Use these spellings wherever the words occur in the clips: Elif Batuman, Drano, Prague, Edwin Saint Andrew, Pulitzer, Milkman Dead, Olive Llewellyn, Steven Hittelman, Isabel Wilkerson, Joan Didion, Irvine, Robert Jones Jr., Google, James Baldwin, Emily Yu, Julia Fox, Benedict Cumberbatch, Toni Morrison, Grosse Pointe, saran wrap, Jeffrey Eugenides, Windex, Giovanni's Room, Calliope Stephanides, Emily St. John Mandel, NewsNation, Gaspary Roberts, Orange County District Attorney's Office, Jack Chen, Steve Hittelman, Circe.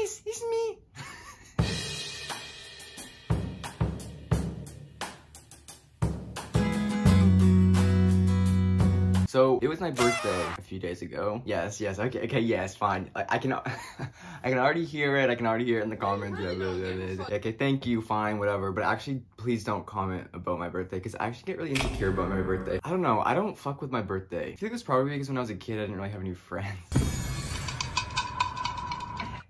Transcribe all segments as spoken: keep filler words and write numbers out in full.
guys, it's me. So, it was my birthday a few days ago. Yes, yes, okay, okay, yes, fine. I, I can I can already hear it, I can already hear it in the comments. Yeah, blah, blah, blah. Okay, thank you, fine, whatever. But actually, please don't comment about my birthday, because I actually get really insecure about my birthday. I don't know, I don't fuck with my birthday. I feel like it's probably because when I was a kid, I didn't really have any friends.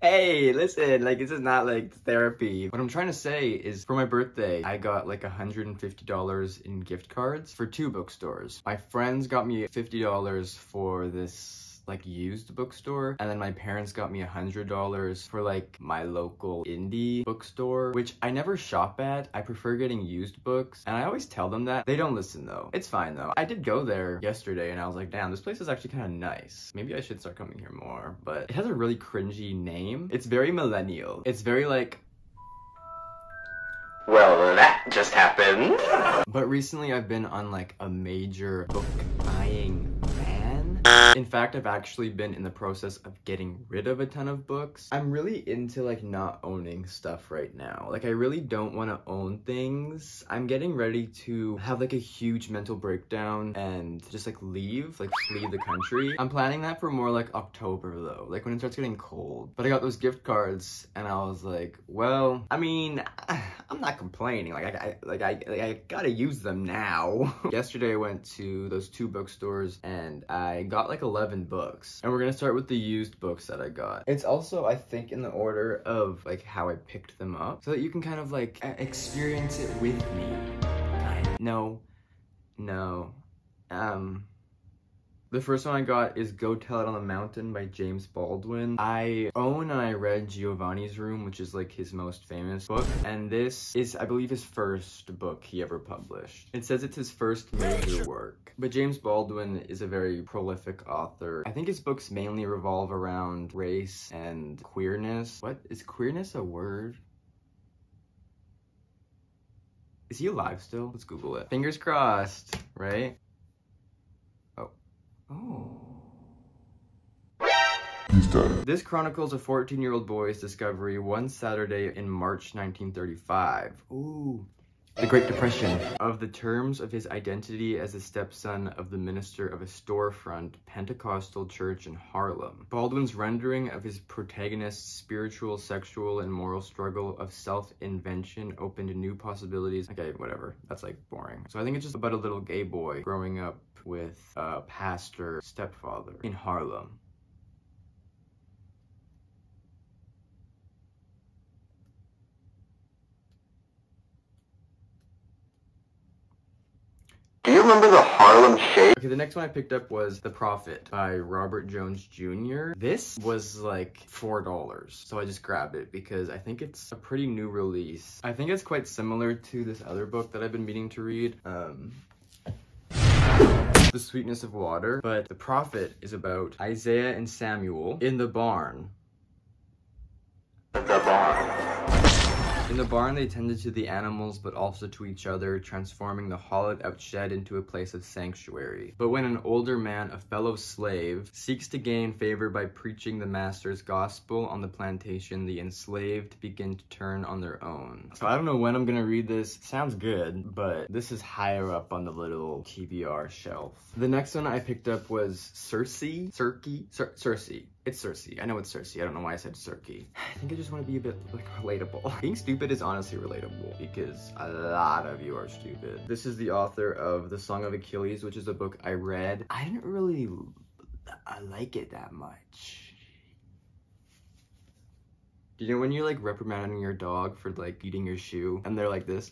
Hey, listen, like, this is not, like, therapy. What I'm trying to say is, for my birthday, I got, like, one hundred fifty dollars in gift cards for two bookstores. My friends got me fifty dollars for this, like, used bookstore, and then my parents got me one hundred dollars for, like, my local indie bookstore, which I never shop at. I prefer getting used books, and I always tell them that. They don't listen, though. It's fine, though. I did go there yesterday, and I was like, damn, this place is actually kind of nice. Maybe I should start coming here more, but it has a really cringy name. It's very millennial. It's very, like, well, that just happened. But recently, I've been on, like, a major book buying. In fact, I've actually been in the process of getting rid of a ton of books. I'm really into, like, not owning stuff right now. Like, I really don't want to own things. I'm getting ready to have, like, a huge mental breakdown and just, like, leave, like, flee the country. I'm planning that for more, like, October, though, like, when it starts getting cold. But I got those gift cards, and I was like, well, I mean, I'm not complaining. Like, I, I, like, I, like, I gotta use them now. Yesterday, I went to those two bookstores, and I got, like, eleven books, and we're gonna start with the used books that I got. It's also, I think, in the order of, like, how I picked them up, so that you can kind of, like, experience it with me. No, no, um... The first one I got is Go Tell It on the Mountain by James Baldwin. I own and I read Giovanni's Room, which is, like, his most famous book. And this is, I believe, his first book he ever published. It says it's his first major work. But James Baldwin is a very prolific author. I think his books mainly revolve around race and queerness. What? Is queerness a word? Is he alive still? Let's Google it. Fingers crossed, right? Oh. He's dead. This chronicles a fourteen-year-old boy's discovery one Saturday in March nineteen thirty-five. Ooh. The Great Depression. Of the terms of his identity as the stepson of the minister of a storefront Pentecostal church in Harlem. Baldwin's rendering of his protagonist's spiritual, sexual, and moral struggle of self-invention opened new possibilities. Okay, whatever. That's, like, boring. So I think it's just about a little gay boy growing up with a pastor stepfather in Harlem. Do you remember the Harlem Shake? Okay, the next one I picked up was The Prophet by Robert Jones Junior This was, like, four dollars, so I just grabbed it because I think it's a pretty new release. I think it's quite similar to this other book that I've been meaning to read. Um... The Sweetness of Water, but The Prophet is about Isaiah and Samuel in the barn. The barn. In the barn, they tended to the animals, but also to each other, transforming the hollowed-out shed into a place of sanctuary. But when an older man, a fellow slave, seeks to gain favor by preaching the master's gospel on the plantation, the enslaved begin to turn on their own. So I don't know when I'm gonna read this. Sounds good, but this is higher up on the little T B R shelf. The next one I picked up was Circe? Circe? Cir Circe. It's Circe. I know it's Circe. I don't know why I said Circe. I think I just want to be a bit, like, relatable. Being stupid is honestly relatable because a lot of you are stupid. This is the author of The Song of Achilles, which is a book I read. I didn't really I like it that much. Do you know when you're, like, reprimanding your dog for, like, eating your shoe and they're like this?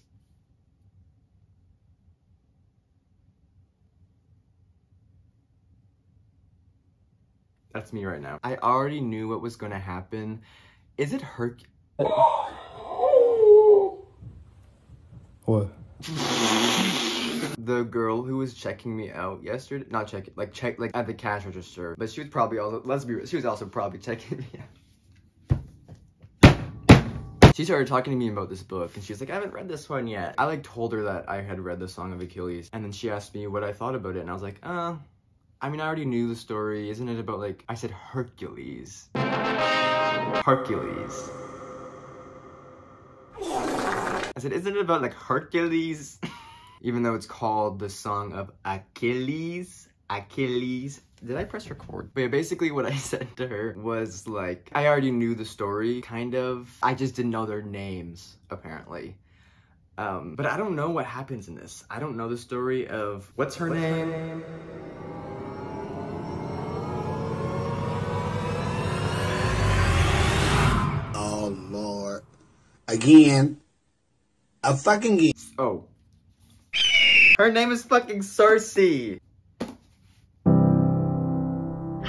That's me right now. I already knew what was going to happen. Is it Herc... What? The girl who was checking me out yesterday... Not checking, like, check, like, at the cash register. But she was probably also... Let's be real. She was also probably checking me out. She started talking to me about this book, and she was like, I haven't read this one yet. I, like, told her that I had read The Song of Achilles, and then she asked me what I thought about it, and I was like, uh... I mean, I already knew the story. Isn't it about, like, I said Hercules. Hercules. I said, isn't it about like Hercules? Even though it's called the Song of Achilles. Achilles. Did I press record? But yeah, basically what I said to her was like, I already knew the story, kind of. I just didn't know their names, apparently. Um, but I don't know what happens in this. I don't know the story of, what's her what's name? Her name? Oh, Lord. Again. A fucking geek. Oh. Her name is fucking Cersei.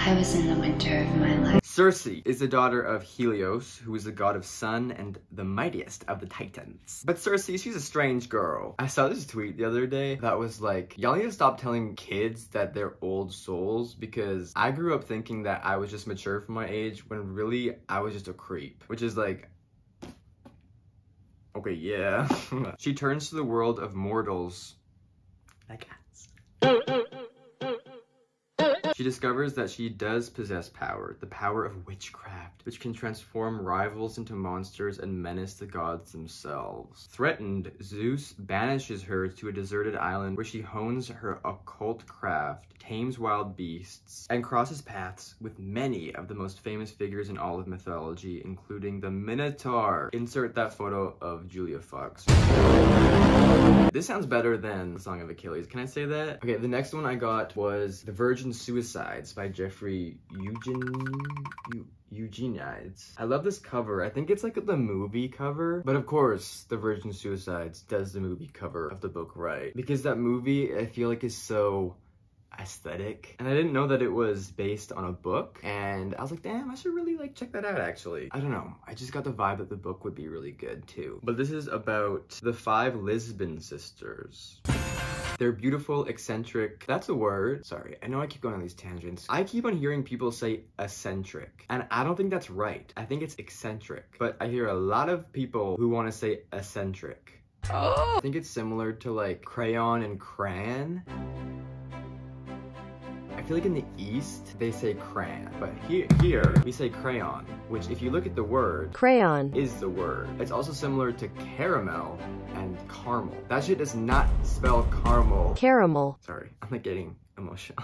I was in the winter of my life. Circe is the daughter of Helios, who is the god of sun and the mightiest of the Titans. But Circe, she's a strange girl. I saw this tweet the other day that was like, y'all need to stop telling kids that they're old souls, because I grew up thinking that I was just mature for my age when really I was just a creep, which is like, okay, yeah. She turns to the world of mortals like cats. She discovers that she does possess power, the power of witchcraft, which can transform rivals into monsters and menace the gods themselves. Threatened, Zeus banishes her to a deserted island where she hones her occult craft, tames wild beasts, and crosses paths with many of the most famous figures in all of mythology, including the Minotaur. Insert that photo of Julia Fox. This sounds better than the Song of Achilles. Can I say that? Okay, the next one I got was The Virgin Suicides by Jeffrey Eugen... Eugenides. I love this cover. I think it's like the movie cover, but of course The Virgin Suicides does the movie cover of the book right, because that movie I feel like is so aesthetic, and I didn't know that it was based on a book, and I was like, damn, I should really like check that out. Actually, I don't know, I just got the vibe that the book would be really good too. But this is about the five Lisbon sisters. They're beautiful, eccentric, that's a word. Sorry, I know I keep going on these tangents. I keep on hearing people say eccentric, and I don't think that's right. I think it's eccentric, but I hear a lot of people who want to say eccentric. Oh. I think it's similar to like crayon and cran. I feel like in the East, they say crayon, but here, here we say crayon, which if you look at the word, crayon is the word. It's also similar to caramel and caramel. That shit does not spell caramel. Caramel. Sorry, I'm like getting emotional.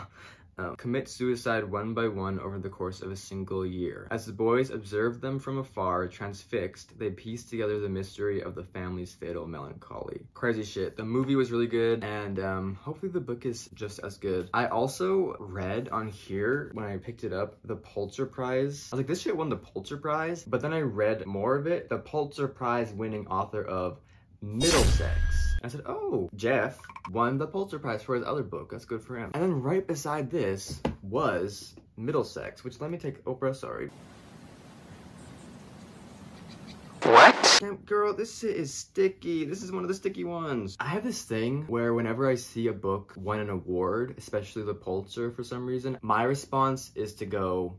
Um, commit suicide one by one over the course of a single year. As the boys observed them from afar, transfixed, they pieced together the mystery of the family's fatal melancholy. Crazy shit. The movie was really good, and um, hopefully the book is just as good. I also read on here, when I picked it up, the Pulitzer Prize. I was like, this shit won the Pulitzer Prize, but then I read more of it. The Pulitzer Prize winning author of Middlesex. I said, oh, Jeff won the Pulitzer Prize for his other book. That's good for him. And then right beside this was Middlesex, which let me take Oprah, sorry. What? Damn, girl, this shit is sticky. This is one of the sticky ones. I have this thing where whenever I see a book win an award, especially the Pulitzer for some reason, my response is to go,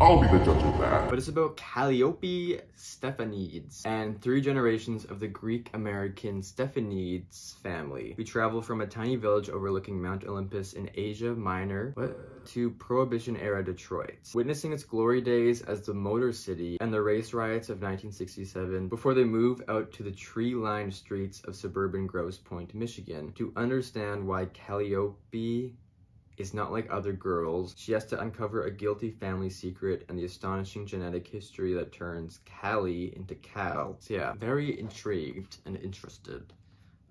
I'll be the judge of that. But it's about Calliope Stephanides and three generations of the Greek-American Stephanides family who travel from a tiny village overlooking Mount Olympus in Asia Minor what? to Prohibition-era Detroit, witnessing its glory days as the Motor City and the race riots of nineteen sixty-seven before they move out to the tree-lined streets of suburban Grosse Pointe, Michigan, to understand why Calliope is not like other girls. She has to uncover a guilty family secret and the astonishing genetic history that turns Callie into Cal. So yeah, very intrigued and interested.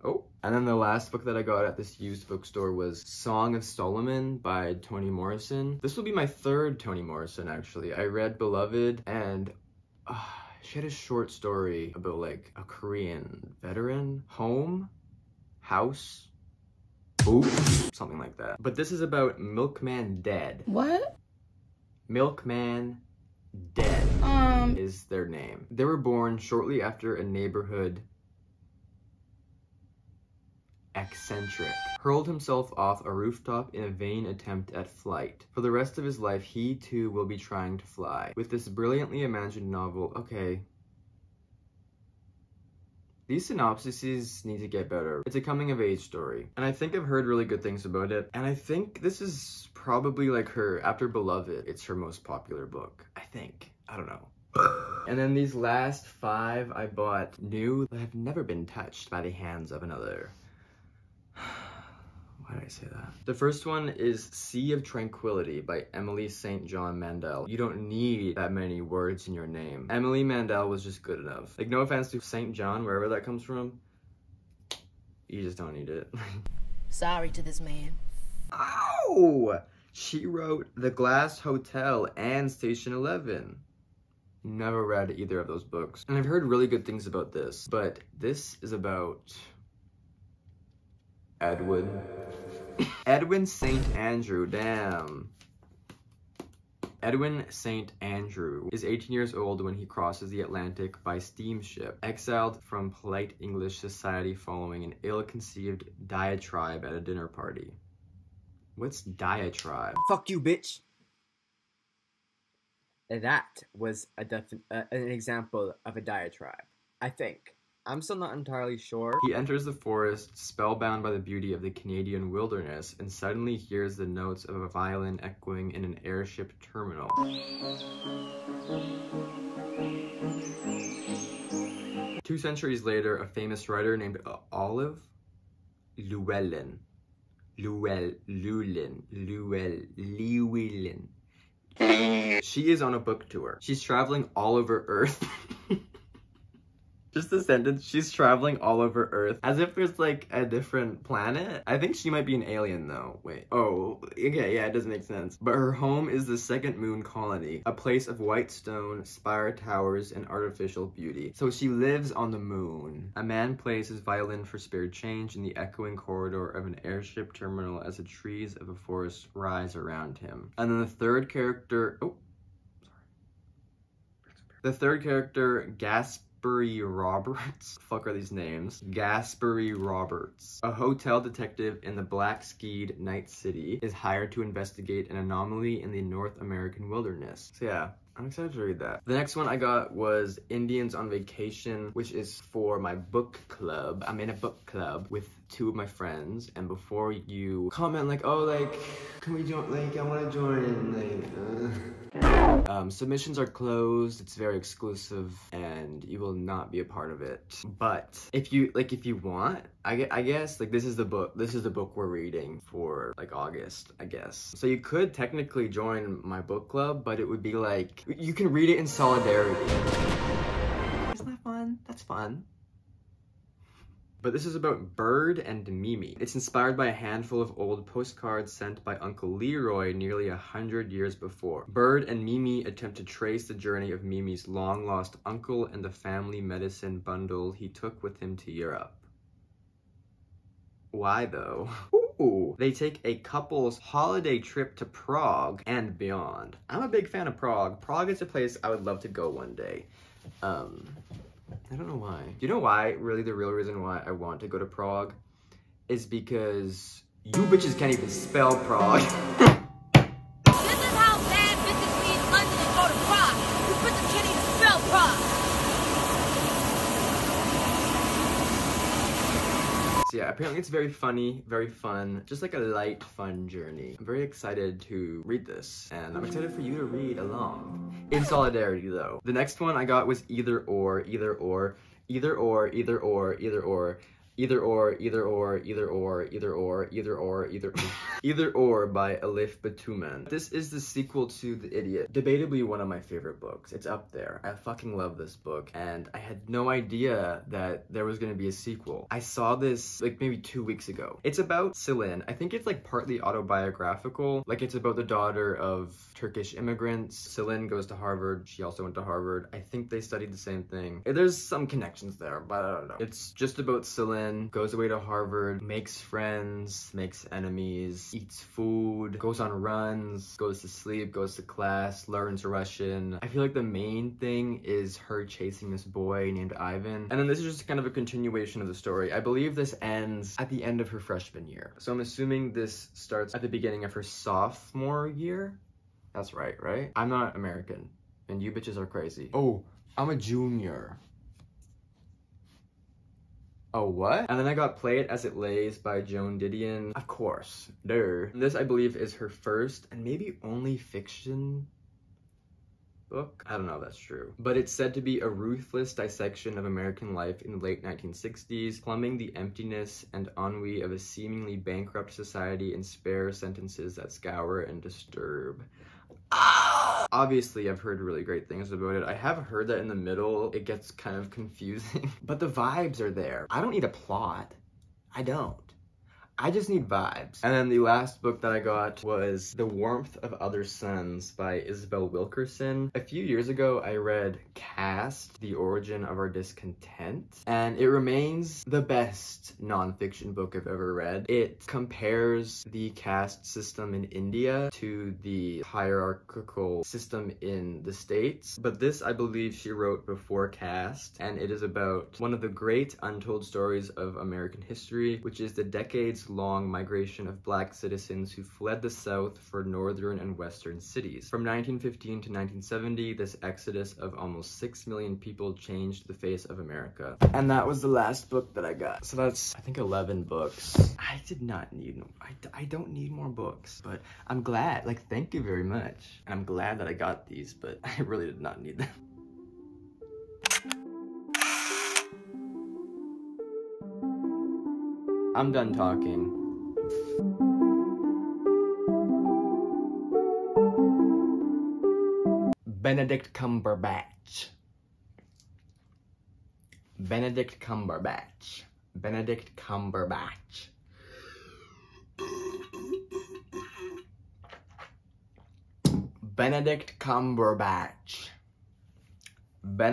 Oh, and then the last book that I got at this used bookstore was Song of Solomon by Toni Morrison. This will be my third Toni Morrison, actually. I read Beloved, and uh, she had a short story about like a Korean veteran, home, house, Ooh, something like that. But this is about Milkman Dead. What? Milkman Dead um. is their name. They were born shortly after a neighborhood eccentric hurled himself off a rooftop in a vain attempt at flight. For the rest of his life, he too will be trying to fly. With this brilliantly imagined novel, okay. These synopsises need to get better. It's a coming-of-age story, and I think I've heard really good things about it, and I think this is probably like her, after Beloved, it's her most popular book, I think. I don't know. And then these last five I bought new that have never been touched by the hands of another. Why did I say that? The first one is Sea of Tranquility by Emily Saint John Mandel. You don't need that many words in your name. Emily Mandel was just good enough. Like, no offense to Saint John, wherever that comes from. You just don't need it. Sorry to this man. Ow! She wrote The Glass Hotel and Station Eleven. Never read either of those books. And I've heard really good things about this, but this is about Edwin. Edwin Saint Andrew, damn. Edwin Saint Andrew is eighteen years old when he crosses the Atlantic by steamship, exiled from polite English society following an ill-conceived diatribe at a dinner party. What's diatribe? Fuck you, bitch. That was a def uh, an example of a diatribe, I think. I'm still not entirely sure. He enters the forest, spellbound by the beauty of the Canadian wilderness, and suddenly hears the notes of a violin echoing in an airship terminal. Two centuries later, a famous writer named uh, Olive Llewellyn. Llewellyn. Llewellyn. Llewellyn. She is on a book tour. She's traveling all over Earth. Just the sentence, she's traveling all over Earth, as if there's like a different planet. I think she might be an alien though. Wait, oh, okay, yeah, it doesn't make sense. But her home is the second moon colony, a place of white stone, spire towers, and artificial beauty. So she lives on the moon. A man plays his violin for spare change in the echoing corridor of an airship terminal as the trees of a forest rise around him. And then the third character, oh, sorry. The third character, Gaspar. Gaspary Roberts. Fuck are these names? Gaspary Roberts, a hotel detective in the black-skied night city, is hired to investigate an anomaly in the North American wilderness. So yeah, I'm excited to read that. The next one I got was Indians on Vacation, which is for my book club. I'm in a book club with two of my friends, and before you comment like, oh, like, can we join, like, I wanna join, like, uh. Um, submissions are closed, it's very exclusive, and you will not be a part of it. But if you, like, if you want, I, I guess, like, this is the book, this is the book we're reading for, like, August, I guess. So you could technically join my book club, but it would be, like, you can read it in solidarity. Isn't that fun? That's fun. But this is about Bird and Mimi. It's inspired by a handful of old postcards sent by Uncle Leroy nearly a hundred years before. Bird and Mimi attempt to trace the journey of Mimi's long-lost uncle and the family medicine bundle he took with him to Europe. Why though? Ooh, they take a couple's holiday trip to Prague and beyond. I'm a big fan of Prague. Prague is a place I would love to go one day. Um... I don't know why. Do you know why? Really, the real reason why I want to go to Prague is because you bitches can't even spell Prague. This is how bad bitches leave London and go to Prague. You bitches can't even spell Prague. So yeah, apparently it's very funny, very fun, just like a light, fun journey. I'm very excited to read this, and I'm excited for you to read along. In solidarity, though. The next one I got was Either Or, Either Or, Either Or, Either Or, Either Or, Either Or, Either Or, Either Or, Either Or, Either Or, Either Or, Either Or by Elif Batuman. This is the sequel to The Idiot, debatably one of my favorite books. It's up there. I fucking love this book, and I had no idea that there was gonna be a sequel. I saw this, like, maybe two weeks ago. It's about Celine. I think it's, like, partly autobiographical. Like, it's about the daughter of Turkish immigrants. Celine goes to Harvard. She also went to Harvard. I think they studied the same thing. There's some connections there, but I don't know. It's just about Celine. Goes away to Harvard, makes friends, makes enemies, eats food, goes on runs, goes to sleep, goes to class, learns Russian. I feel like the main thing is her chasing this boy named Ivan. And then this is just kind of a continuation of the story. I believe this ends at the end of her freshman year. So I'm assuming this starts at the beginning of her sophomore year? That's right, right? I'm not American, and you bitches are crazy. Oh, I'm a junior. a what? And then I got Play It As It Lays by Joan Didion. Of course, duh. This, I believe, is her first and maybe only fiction book? I don't know if that's true. But it's said to be a ruthless dissection of American life in the late nineteen sixties, plumbing the emptiness and ennui of a seemingly bankrupt society in spare sentences that scour and disturb. Obviously, I've heard really great things about it. I have heard that in the middle, it gets kind of confusing. But the vibes are there. I don't need a plot. I don't. I just need vibes. And then the last book that I got was The Warmth of Other Suns by Isabel Wilkerson. A few years ago, I read Caste, The Origin of Our Discontent, and it remains the best nonfiction book I've ever read. It compares the caste system in India to the hierarchical system in the States, but this, I believe, she wrote before Caste, and it is about one of the great untold stories of American history, which is the decades long migration of black citizens who fled the South for northern and western cities. From nineteen fifteen to nineteen seventy, this exodus of almost six million people changed the face of America. And that was the last book that I got. So that's, I think, eleven books. I did not need, I, I don't need more books, but I'm glad, like, thank you very much. And I'm glad that I got these, but I really did not need them. I'm done talking. Benedict Cumberbatch. Benedict Cumberbatch. Benedict Cumberbatch. Benedict Cumberbatch. Ben